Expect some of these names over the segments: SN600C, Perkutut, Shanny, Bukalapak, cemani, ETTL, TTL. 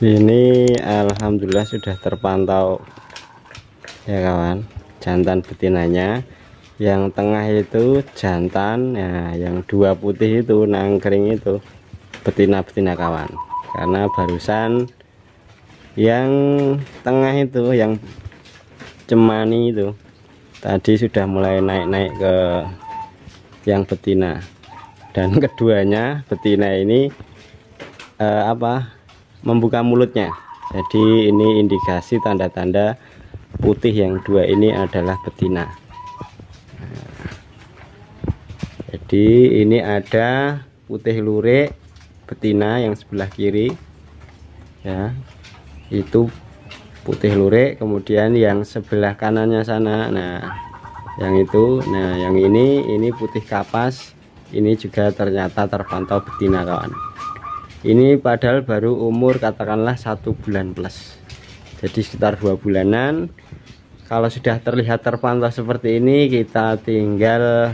Ini alhamdulillah sudah terpantau ya kawan, jantan betinanya. Yang tengah itu jantan ya, yang dua putih itu nangkring itu betina kawan, karena barusan yang tengah itu yang cemani itu tadi sudah mulai naik-naik ke yang betina. Dan keduanya betina ini membuka mulutnya, jadi ini indikasi tanda-tanda putih yang dua ini adalah betina. Jadi ini ada putih lurik betina yang sebelah kiri ya, itu putih lurik, kemudian yang sebelah kanannya sana, nah yang itu, nah yang ini putih kapas, ini juga ternyata terpantau betina kawan. Ini padahal baru umur katakanlah 1 bulan plus, jadi sekitar 2 bulanan. Kalau sudah terlihat terpantau seperti ini, kita tinggal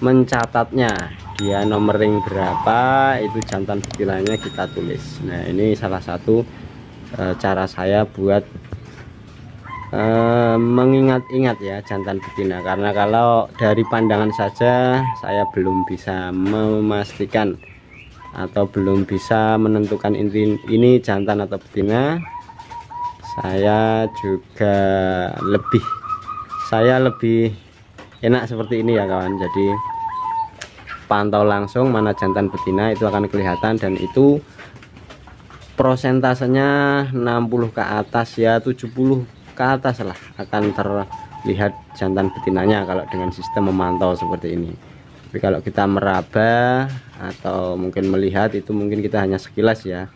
mencatatnya, dia nomor ring berapa itu jantan betinanya kita tulis. Nah ini salah satu cara saya buat mengingat-ingat ya jantan betina, karena kalau dari pandangan saja saya belum bisa memastikan atau belum bisa menentukan ini jantan atau betina. Saya lebih enak seperti ini ya kawan, jadi pantau langsung mana jantan betina itu akan kelihatan, dan itu prosentasenya 60 ke atas ya, 70 ke atas lah akan terlihat jantan betinanya kalau dengan sistem memantau seperti ini. Tapi kalau kita meraba atau mungkin melihat itu mungkin kita hanya sekilas ya,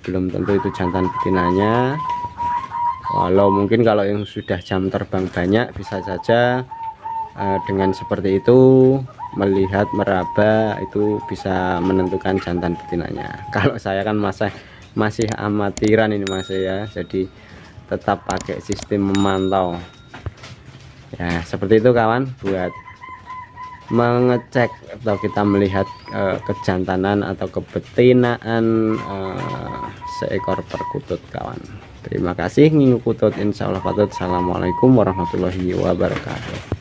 belum tentu itu jantan betinanya. Walau mungkin kalau yang sudah jam terbang banyak bisa saja dengan seperti itu melihat meraba itu bisa menentukan jantan betinanya. Kalau saya kan masih amatiran ini masih ya, jadi tetap pakai sistem memantau ya seperti itu kawan, buat mengecek atau kita melihat kejantanan atau kebetinaan seekor perkutut kawan. Terima kasih, Ngingkutut, insyaallah patut. Assalamualaikum warahmatullahi wabarakatuh.